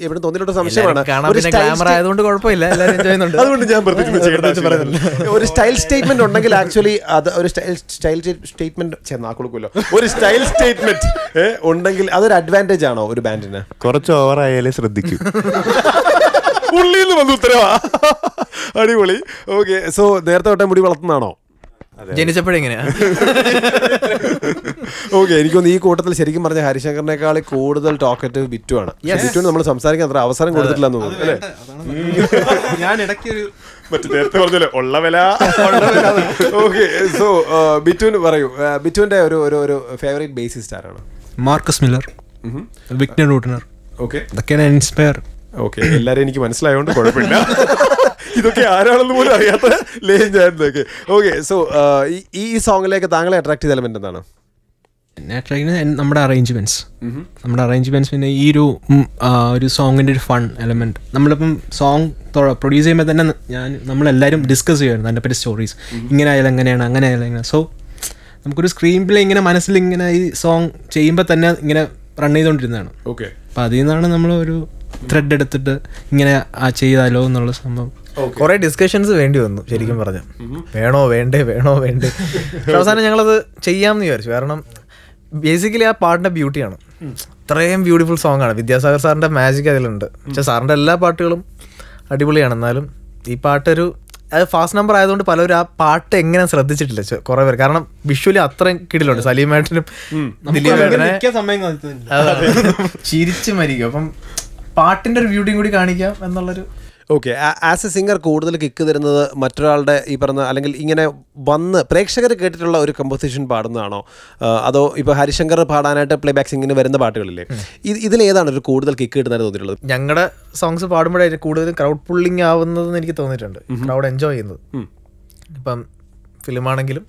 ഇവിടെ തോന്നിയിട്ടുള്ള സംശയമാണ്. അതുകൊണ്ട് ഞാൻ ഒരു സ്റ്റൈൽ സ്റ്റേറ്റ്മെന്റ് ഉണ്ടെങ്കിൽ ആക്ച്വലി അത് ഒരു സ്റ്റൈൽ സ്റ്റേറ്റ്മെന്റ് ചെന്നാൽ കൊടുക്കുമല്ലോ, ഒരു സ്റ്റൈൽ സ്റ്റേറ്റ്മെന്റ് ഉണ്ടെങ്കിൽ അതൊരു അഡ്വാൻറ്റേജ് ആണോ ഒരു ബാൻഡിന്? കുറച്ച് ഓവറായാലേ ശ്രദ്ധിക്കൂ. ഉള്ളിന്ന് വന്ന് ഉത്തരവാ, അടിപൊളി. ഓക്കെ, സോ നേരത്തെ തൊട്ടേ മുടി വളർത്തുന്നതാണോ? ജനിച്ചപ്പോഴെങ്ങനെയാ? ഓക്കെ, എനിക്കൊന്ന് ഈ കൂട്ടത്തിൽ ശരിക്കും പറഞ്ഞ ഹരിശങ്കറിനേക്കാൾ കൂടുതൽ ടോക്കറ്റീവ് ബിറ്റുവാണ്. ബിറ്റുവിന് നമ്മൾ സംസാരിക്കാൻ അത്ര അവസരം കൊടുത്തിട്ടില്ലെന്ന് തോന്നുന്നു അല്ലേ? ഞാൻ ഇടയ്ക്കൊരു മറ്റു നേരത്തെ പറഞ്ഞല്ലോ ഉള്ള വില. ഓക്കെ, സോ ബിറ്റുവിന് പറയൂ, ബിറ്റുവിന്റെ ഒരു ഒരു ഫേവറേറ്റ് ബേസിസ്റ്റ് ആരാണ്? Marcus Miller, വിഗ്നർ റൂട്ടനർ. ഓക്കെ, അതൊക്കെയാണ് ഇൻസ്പയർ. ഓക്കെ, എല്ലാവരും എനിക്ക് മനസ്സിലായതുകൊണ്ട് കുഴപ്പമില്ല, ഇതൊക്കെ ആരാണെന്ന് പോലും അറിയാത്ത ലേജായിരുന്നൊക്കെ. ഓക്കെ, സോ ഈ സോങ്ങിലേക്ക് താങ്കളെ അട്രാക്ട് ചെയ്ത എലമെന്റ് എന്താണ്? എന്നെ അട്രാക്ട് ചെയ്യുന്നത് നമ്മുടെ അറേഞ്ച്മെന്റ്സ്, പിന്നെ ഈ ഒരു സോങ്ങിൻ്റെ ഒരു ഫൺ എലമെൻറ്റ്. നമ്മളിപ്പം സോങ് പ്രൊഡ്യൂസ് ചെയ്യുമ്പോൾ തന്നെ നമ്മളെല്ലാവരും ഡിസ്കസ് ചെയ്യുമായിരുന്നു അതിൻ്റെ പറ്റി സ്റ്റോറീസ്, ഇങ്ങനെ ആയാലും അങ്ങനെയാണ്, അങ്ങനെ ആയാലും അങ്ങനെ. സോ നമുക്കൊരു സ്ക്രീൻ പ്ലേ ഇങ്ങനെ മനസ്സിലിങ്ങനെ ഈ സോങ് ചെയ്യുമ്പോൾ തന്നെ ഇങ്ങനെ റൺ ചെയ്തുകൊണ്ടിരുന്നതാണ്. ഓക്കെ, അപ്പം അതിൽ നിന്നാണ് നമ്മളൊരു ത്രെഡ് എടുത്തിട്ട് ഇങ്ങനെ ചെയ്താലോ എന്നുള്ള സംഭവം. കുറെ ഡിസ്കഷൻസ് വേണ്ടി വന്നു ശരിക്കും പറഞ്ഞു, വേണോ വേണ്ടേ. അവസാനം ഞങ്ങളത് ചെയ്യാമെന്ന് വിചാരിച്ചു. കാരണം ബേസിക്കലി ആ പാട്ടിൻ്റെ ബ്യൂട്ടിയാണ്, അത്രയും ബ്യൂട്ടിഫുൾ സോങ്ങാണ്. വിദ്യാസാഗർ സാറിൻ്റെ മാജിക് അതിലുണ്ട്. പക്ഷേ സാറിൻ്റെ എല്ലാ പാട്ടുകളും അടിപൊളിയാണ്. എന്നാലും ഈ പാട്ടൊരു അത് ഫാസ്റ്റ് നമ്പർ ആയതുകൊണ്ട് പലരും ആ പാട്ട് എങ്ങനെ ശ്രദ്ധിച്ചിട്ടില്ല കുറേ പേര്. കാരണം വിഷ്വലി അത്രയും കിടിലുണ്ട്. സലീമേട്ടനും ചിരിച്ചു മരിക്കും. അപ്പം പാട്ടിന്റെ ഒരു ബ്യൂട്ടിയും കൂടി കാണിക്കാം എന്നുള്ളൊരു. ഓക്കെ, ആസ് എ സിംഗർ കൂടുതൽ കിക്ക് തരുന്നത് മറ്റൊരാളുടെ ഈ പറഞ്ഞ അല്ലെങ്കിൽ ഇങ്ങനെ വന്ന് പ്രേക്ഷകർ കേട്ടിട്ടുള്ള ഒരു കമ്പോസിഷൻ പാടുന്നതാണോ, അതോ ഇപ്പോൾ ഹരിശങ്കർ പാടാനായിട്ട് പ്ലേ ബാക്ക് സിംഗിന് വരുന്ന പാട്ടുകളില്ലേ, ഇതിലേതാണ് ഒരു കൂടുതൽ കിക്ക് കിട്ടുന്നത് തോന്നിയിട്ടുള്ളത്? ഞങ്ങളുടെ സോങ്സ് പാടുമ്പോഴാണ് കൂടുതൽ ക്രൗഡ് പുള്ളിങ് ആവുന്നതെന്ന് എനിക്ക് തോന്നിയിട്ടുണ്ട്, ക്രൗഡ് എൻജോയ് ചെയ്യുന്നത്. ഇപ്പം ഫിലിമാണെങ്കിലും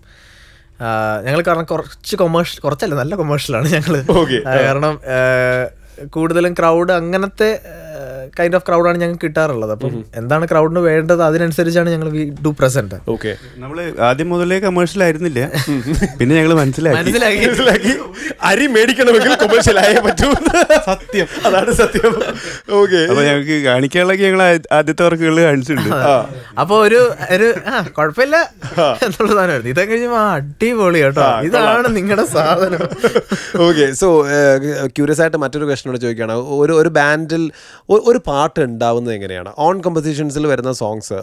ഞങ്ങൾ കാരണം കുറച്ചല്ല നല്ല കൊമേഴ്ഷ്യലാണ് ഞങ്ങൾ. കാരണം കൂടുതലും ക്രൗഡ് അങ്ങനത്തെ കൈൻഡ് ഓഫ് ക്രൗഡാണ് ഞങ്ങൾക്ക് കിട്ടാറുള്ളത്. അപ്പം എന്താണ് ക്രൗഡിന് വേണ്ടത് അതിനനുസരിച്ചാണ് ഞങ്ങൾ വി ഡു പ്രസന്റ്. ഓക്കെ, നമ്മൾ ആദ്യം മുതലേ കമേഴ്ഷ്യൽ ആയിരുന്നില്ല, പിന്നെ ഞങ്ങൾ മനസ്സിലാക്കി അരി മേടിക്കണമെങ്കിൽ കൊമേഴ്ഷ്യൽ ആയേ പറ്റൂ. സത്യം, അതാണ് സത്യം. ഓക്കെ, അപ്പോൾ ഞങ്ങൾക്ക് കാണിക്കാനുള്ള ഞങ്ങൾ ആദ്യത്തെ വർക്കുകൾ കാണിച്ചിട്ടുണ്ട്. അപ്പോൾ ഒരു ഒരു കുഴപ്പമില്ല എന്നുള്ളതായിരുന്നു. ഇതൊക്കെ കഴിഞ്ഞാൽ അടിപൊളി കേട്ടോ, ഇതാണ് നിങ്ങളുടെ സാധനം. ഓക്കെ, സോ ക്യൂരിയസ് ആയിട്ട് മറ്റൊരു ക്വസ്റ്റ്യനോട് ചോദിക്കുകയാണ്, ഒരു ബാൻഡിൽ ഒരു പാട്ട് ഉണ്ടാവുന്നത് എങ്ങനെയാണ്? ഓൺ കമ്പോസിഷൻസിൽ വരുന്ന സോങ്സ്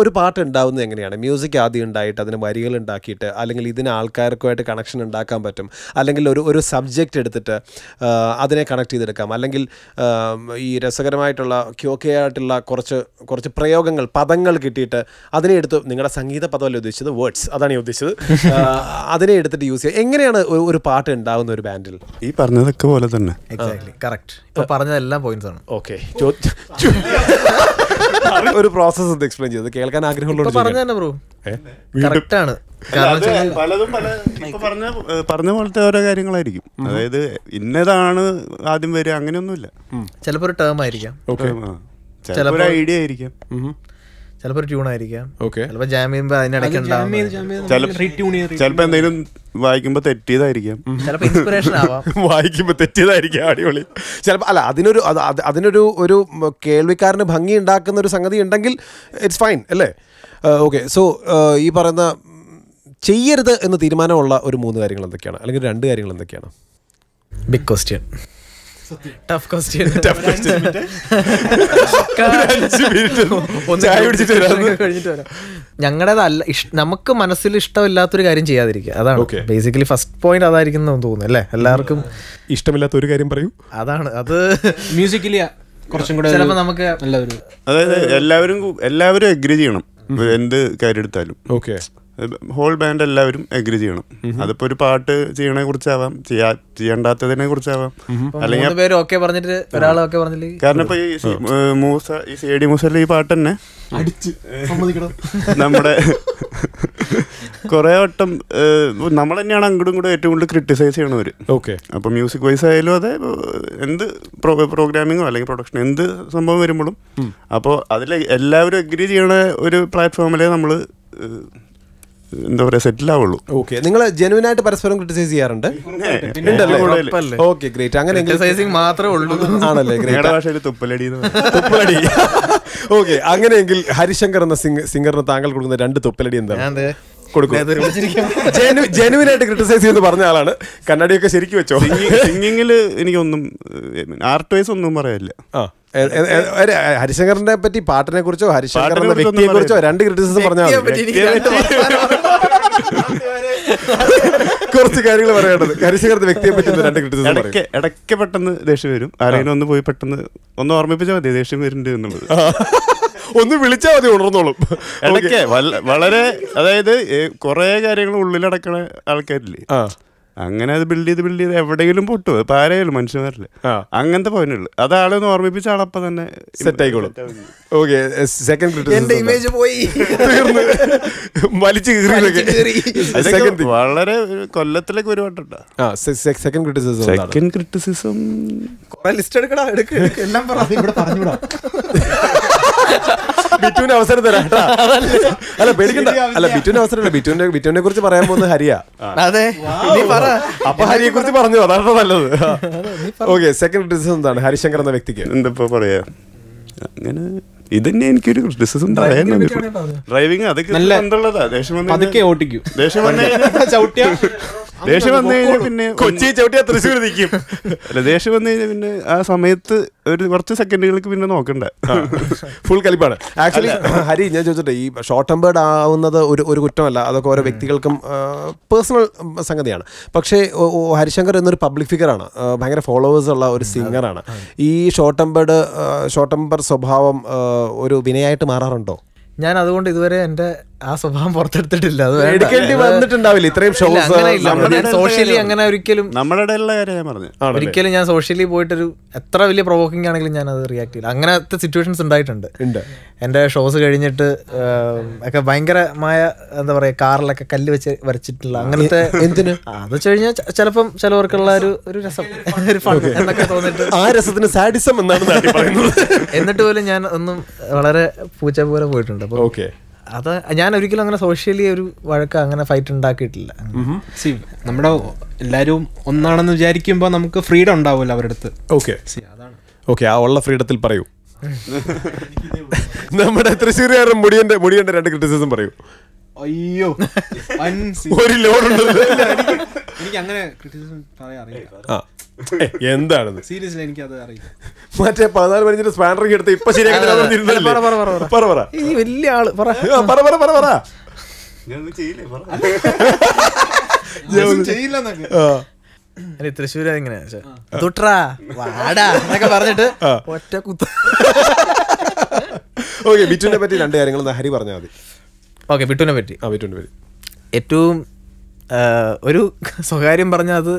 ഒരു പാട്ട് ഉണ്ടാവുന്നത് എങ്ങനെയാണ്? മ്യൂസിക് ആദ്യം ഉണ്ടായിട്ട് അതിന് വരികൾ ഉണ്ടാക്കിയിട്ട്, അല്ലെങ്കിൽ ഇതിന് ആൾക്കാർക്കുമായിട്ട് കണക്ഷൻ ഉണ്ടാക്കാൻ പറ്റും, അല്ലെങ്കിൽ ഒരു സബ്ജക്റ്റ് എടുത്തിട്ട് അതിനെ കണക്ട് ചെയ്തെടുക്കാം, അല്ലെങ്കിൽ ഈ രസകരമായിട്ടുള്ള ക്യോക്കെ ആയിട്ടുള്ള കുറച്ച് പ്രയോഗങ്ങൾ, പദങ്ങൾ കിട്ടിയിട്ട് അതിനെ എടുത്ത്, നിങ്ങളുടെ സംഗീത പദമല്ല ഉദ്ദേശിച്ചത്, വേർഡ്സ് അതാണ് ഞാൻ ഉദ്ദേശിച്ചത്, അതിനെ എടുത്തിട്ട് യൂസ് ചെയ്യുക. എങ്ങനെയാണ് ഒരു പാട്ട് ഉണ്ടാവുന്ന ഒരു ബാൻഡിൽ? ഈ പറഞ്ഞതൊക്കെ പോലെ തന്നെ എക്സാക്ട്ലി കറക്റ്റ്. ഇപ്പോൾ പറഞ്ഞതെല്ലാം പോയിന്റ്സ് ആണ്. ഓക്കെ, ഒരു പ്രോസസ് ഒന്ന് എക്സ്പ്ലെയിൻ ചെയ്തു കേൾക്കാൻ ആഗ്രഹമുള്ള പറഞ്ഞു തന്നെ ബ്രോ. കറക്റ്റാണ്. പലതും പറഞ്ഞ പോലത്തെ ഓരോ കാര്യങ്ങളായിരിക്കും. അതായത് ഇന്നതാണ് ആദ്യം വരിക അങ്ങനെയൊന്നുമില്ല. ചിലപ്പോ ഒരു ടേം ആയിരിക്കാം, ചിലപ്പോ ഐഡിയ ആയിരിക്കാം, ചിലപ്പോ ട്യൂൺ ആയിരിക്കാം, ചിലപ്പോ ജാം ചെയ്യുമ്പോ അതിനിടയ്ക്ക്, ചിലപ്പോ എന്തെങ്കിലും വായിക്കുമ്പോ തെറ്റിയതായിരിക്കാം, ചിലപ്പോ ഇൻസ്പിറേഷൻ ആവാം, വായിക്കുമ്പോ തെറ്റിയതായിരിക്കാം, അടിപൊളി. ചിലപ്പോ അല്ല, അതിനൊരു കേൾവിക്കാരന് ഭംഗി ഉണ്ടാക്കുന്ന ഒരു സംഗതി ഉണ്ടെങ്കിൽ ഇറ്റ്സ് ഫൈൻ, അല്ലേ? ഓക്കെ. സോ ഈ പറയുന്ന ചെയ്യരുത് എന്ന് തീരുമാനമുള്ള ഒരു മൂന്ന് കാര്യങ്ങൾ എന്തൊക്കെയാണ്, അല്ലെങ്കിൽ രണ്ട് കാര്യങ്ങൾ എന്തൊക്കെയാണ്? Big question. ഞങ്ങളുടേതല്ല, നമുക്ക് മനസ്സിൽ ഇഷ്ടമില്ലാത്തൊരു കാര്യം ചെയ്യാതിരിക്കുക, അതാണ് ബേസിക്കലി ഫസ്റ്റ് പോയിന്റ്. അതായിരിക്കും തോന്നുന്നു അല്ലേ? എല്ലാവർക്കും ഇഷ്ടമില്ലാത്ത ഒരു കാര്യം പറയൂ, അതാണ് അത്. മ്യൂസിക്കലി കുറച്ചും കൂടെ നമുക്ക്, അതായത് എല്ലാവരും എഗ്രി ചെയ്യണം എന്ത് കാര്യം എടുത്താലും. ഓക്കെ, ഹോൾ ബാൻഡ് എല്ലാവരും എഗ്രി ചെയ്യണം. അതിപ്പോ ഒരു പാട്ട് ചെയ്യണെ കുറിച്ചാവാം, ചെയ്യണ്ടാത്തതിനെ കുറിച്ചാവാം, അല്ലെങ്കിൽ കാരണം ഇപ്പൊ ഈ മൂസ, ഈ സിഐഡി മൂസയിലെ ഈ പാട്ട് തന്നെ നമ്മുടെ കുറെ വട്ടം നമ്മൾ തന്നെയാണ് അങ്ങോട്ടും കൂടെ ഏറ്റവും കൂടുതൽ ക്രിട്ടിസൈസ് ചെയ്യണവര്. ഓക്കെ, അപ്പൊ മ്യൂസിക് വൈസ് ആയാലും അതെ, എന്ത് പ്രോഗ്രാമിങ്ങോ അല്ലെങ്കിൽ പ്രൊഡക്ഷനോ എന്ത് സംഭവം വരുമ്പോഴും. അപ്പോൾ അതിൽ എല്ലാവരും എഗ്രി ചെയ്യണ ഒരു പ്ലാറ്റ്ഫോമിലെ നമ്മള് എന്താ പറയാ, സെറ്റിൽ ആവുള്ളൂ. ഓക്കെ, നിങ്ങൾ ജെനുവിൻ ആയിട്ട് പരസ്പരം ക്രിട്ടിസൈസ് ചെയ്യാറുണ്ട്? Okay, great. അങ്ങനെ ഓക്കെ, അങ്ങനെയെങ്കിൽ ഹരിശങ്കർ എന്ന സിംഗറിന് താങ്കൾ കൊടുക്കുന്ന രണ്ട് തുപ്പലടി എന്താണ്? ജെനുവിൻ ആയിട്ട് ക്രിട്ടിസൈസ് ചെയ്ത് പറഞ്ഞ ആളാണ്. കണ്ണാടിയൊക്കെ ശരിക്കും വെച്ചോ. സിംഗിങ്ങിൽ എനിക്കൊന്നും ആർട്ട് വൈസ് ഒന്നും പറയാനില്ല. ഹരിശങ്കറിനെ പറ്റി, പാട്ടിനെ കുറിച്ചോ ഹരിശങ്കർ എന്ന വ്യക്തിയെ കുറിച്ചോ രണ്ട് ക്രിറ്റിസിസം പറഞ്ഞാൽ കുറച്ച് കാര്യങ്ങൾ പറയേണ്ടത്. ഹരിശങ്കർ വ്യക്തിയെ പറ്റി രണ്ട് ക്രിറ്റിസിസം. ഇടയ്ക്ക് പെട്ടെന്ന് ദേഷ്യം വരും, ആരെങ്കിലും ഒന്ന് പോയി പെട്ടെന്ന് ഒന്ന് ഓർമ്മിപ്പിച്ചാൽ മതി ദേഷ്യം വരുന്നുണ്ട് എന്നുള്ളത്, ഒന്ന് വിളിച്ചാൽ മതി ഉണർന്നോളും. ഇടയ്ക്ക് വളരെ, അതായത് കുറെ കാര്യങ്ങൾ ഉള്ളിലടക്കണ ആൾക്കാരില്ലേ, അങ്ങനെ അത് ബിൽഡ് ചെയ്ത് എവിടെയെങ്കിലും പൊട്ടു, ഇപ്പം ആരെയാലും മനുഷ്യന്മാരില് അങ്ങനത്തെ പോയിന്റുള്ളു. അതാളെ ഒന്ന് ഓർമ്മിപ്പിച്ച ആളപ്പം തന്നെ സെറ്റ് ആയിക്കോളും. ഓക്കെ, സെക്കൻഡ് പോയി വലിച്ചു വളരെ കൊല്ലത്തിലേക്ക് ഒരുപാടുണ്ടാ. സെക്കൻഡ് ക്രിറ്റിസിസം ബിറ്റുവിന് അവസരം തരാം. അല്ല പേടിക്കണ്ട, അല്ല ബിറ്റുവിന് അവസരമല്ല, ബിറ്റുവിനെ കുറിച്ച് പറയാൻ പോകുന്നത് ഹരിയാ. അതെ, അപ്പൊ ഹരിയെ കുറിച്ച് പറഞ്ഞു, അതാണ് നല്ലത്. ഓക്കെ, സെക്കൻഡ് ക്രിറ്റിസിസം എന്താണ് ഹരിശങ്കർ എന്ന വ്യക്തിക്ക്? എന്താ പറയാ, അങ്ങനെ ഇത് തന്നെ എനിക്കൊരു ക്രിറ്റിസിസം ഡ്രൈവിംഗ് അതൊക്കെ ഓടിക്കും. ദേഷ്യം വന്നു കഴിഞ്ഞാൽ പിന്നെ കൊച്ചി ചവിട്ടിയാ തൃശ്ശൂർ നിൽക്കും. അല്ല, ദേഷ്യം വന്നു കഴിഞ്ഞാൽ പിന്നെ ആ സമയത്ത് ഒരു കുറച്ച് സെക്കൻഡുകൾക്ക് പിന്നെ നോക്കണ്ട, ഫുൾ കളിപ്പാണ്. ആക്ച്വലി ഹരി, ഞാൻ ചോദിച്ചിട്ടെ, ഈ ഷോർട്ട് ടെമ്പേർഡ് ആവുന്നത് ഒരു കുറ്റമല്ല, അതൊക്കെ ഓരോ വ്യക്തികൾക്കും പേഴ്സണൽ സംഗതിയാണ്. പക്ഷേ ഹരിശങ്കർ എന്നൊരു പബ്ലിക് ഫിഗറാണ്, ഭയങ്കര ഫോളോവേഴ്സ് ഉള്ള ഒരു സിംഗറാണ്. ഈ ഷോർട്ട് ടെമ്പർ സ്വഭാവം ഒരു വിനയായിട്ട് മാറാറുണ്ടോ? ഞാൻ അതുകൊണ്ട് ഇതുവരെ എൻ്റെ ആ സ്വഭാവം പുറത്തെടുത്തിട്ടില്ല. അത് എടുക്കേണ്ടി വന്നിട്ടുണ്ടാവില്ല ഇത്രയും ഷോസ്. സോഷ്യലി അങ്ങനെ ഒരിക്കലും നമ്മുടെ ഇടയിലുള്ള കാര്യം ഞാൻ പറഞ്ഞു, ഒരിക്കലും ഞാൻ സോഷ്യലി പോയിട്ടൊരു എത്ര വലിയ പ്രൊവോക്കിംഗ് ആണെങ്കിലും ഞാൻ അത് റിയാക്ട് ചെയ്യില്ല. അങ്ങനത്തെ സിറ്റുവേഷൻസ് ഉണ്ടായിട്ടുണ്ട്. എൻ്റെ ഷോസ് കഴിഞ്ഞിട്ട് ഒക്കെ ഭയങ്കരമായ, എന്താ പറയുക, കാറിലൊക്കെ കല്ല് വെച്ച് വരച്ചിട്ടുള്ള അങ്ങനത്തെ എന്തിന് അത് വെച്ച് കഴിഞ്ഞാൽ ചിലപ്പം ചിലവർക്കുള്ള ഒരു രസം, ഒരു ഫൺ എന്നൊക്കെ തോന്നിട്ട് ആ രസത്തിന് സാഡിസം എന്നാണ് പറയുന്നത്. എന്നിട്ട് പോലും ഞാൻ ഒന്നും വളരെ പൂച്ച പോലെ പോയിട്ടുണ്ട്. അപ്പോൾ ഓക്കെ, അത് ഞാൻ ഒരിക്കലും അങ്ങനെ സോഷ്യലി ഒരു വഴക്ക് അങ്ങനെ ഫൈറ്റ് ഉണ്ടാക്കിയിട്ടില്ല. നമ്മുടെ എല്ലാവരും ഒന്നാണെന്ന് വിചാരിക്കുമ്പോൾ നമുക്ക് ഫ്രീഡം ഉണ്ടാവുമല്ലോ അവരുടെ അടുത്ത്. ഓക്കെ ഓക്കെ, ആ ഉള്ള ഫ്രീഡത്തിൽ പറയൂ. നമ്മുടെ തൃശ്ശൂരുകാരൻ മുടിയൻ്റെ രണ്ട് ക്രിറ്റിസിസം പറയൂ. അയ്യോ ഒരു ലോഡ് ഉണ്ടല്ലോ. എനിക്ക് അങ്ങനെ ക്രിറ്റിസിസം പറയാൻ അറിയില്ല. എന്താണെന്ന് സീരിയസ്ലി എനിക്കത് അറിയില്ല. മറ്റേ 16 പതിനഞ്ചിന്റെ സ്പാനറിങ് എടുത്ത് ഇപ്പൊ ശരിയാക്കി വലിയ ആള് പറ അല്ലെ തൃശ്ശൂർ എങ്ങനെ തുട്രാ വാടാ എന്നൊക്കെ പറഞ്ഞിട്ട് ഒറ്റ കുത്ത. ഓക്കെ, ബിറ്റുവിനെ പറ്റി രണ്ട് കാര്യങ്ങൾ ഹരി പറഞ്ഞാൽ മതി. ഓക്കെ, ബിറ്റുവിനെ പറ്റി ഏറ്റവും ഒരു സ്വകാര്യം പറഞ്ഞാൽ അത്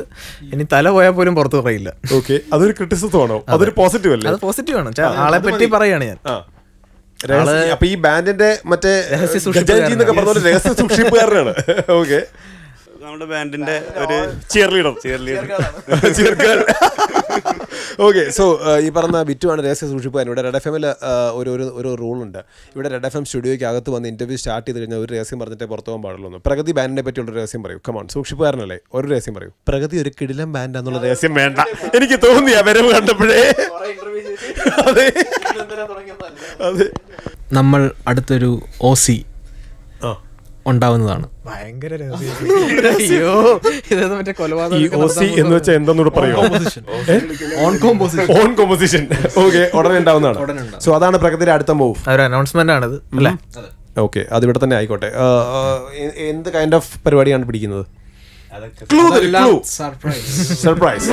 ഇനി തല പോയാൽ പോലും പുറത്ത് പറയില്ല. ഓക്കെ, അതൊരു ക്രിറ്റിസിസമാണോ അതൊരു പോസിറ്റീവ് അല്ലേ? അത് പോസിറ്റീവ് ആണ്. ആളെ പറ്റി പറയാണ് ഞാൻ. അപ്പൊ ഈ ബാൻഡിന്റെ മറ്റേ രഹസ്യ സൂക്ഷിപ്പുകാരനാണ്. ഓക്കെ, നമ്മുടെ ബാൻഡിന്റെ ഒരു ചിയർ ലീഡർ. ഓക്കെ, സോ ഈ പറഞ്ഞ ബിറ്റുമാണ് രഹസ്യ സൂക്ഷിപ്പുകാരൻ. ഇവിടെ റെഡ് എഫ് എമ്മിൽ ഒരു റൂളുണ്ട്. ഇവിടെ റെഡ് എഫ് എം സ്റ്റുഡിയോയ്ക്ക് അകത്ത് വന്ന് ഇന്റർവ്യൂ സ്റ്റാർട്ട് ചെയ്ത് കഴിഞ്ഞാൽ ഒരു രഹസ്യം പറഞ്ഞിട്ടേ പുറത്തു പോകാൻ പാടുള്ളൂ. പ്രഗതി ബാൻഡിനെ പറ്റിയുള്ള രഹസ്യം പറയൂ. കമോൺ, സൂക്ഷിപ്പുകാരനല്ലേ, ഒരു രഹസ്യം പറയൂ. പ്രഗതി ഒരു കിടിലം ബാൻഡാന്നുള്ള രഹസ്യം വേണ്ട, എനിക്ക് തോന്നി ആ വരവ് കണ്ടപ്പോഴേ. അതെ, നമ്മൾ അടുത്തൊരു OC ഉണ്ടാവുന്നതാണ്. ഭയങ്കര സോ അതാണ് പ്രകൃതിയുടെ അടുത്ത മൂവ്. ഒരു അനൗൺസ്മെന്റ് ആണത് അല്ലേ? ഓക്കെ, അത് ഇവിടെ തന്നെ ആയിക്കോട്ടെ. എന്ത് കൈൻഡ് ഓഫ് പരിപാടിയാണ് പിടിക്കുന്നത്? സർപ്രൈസ്.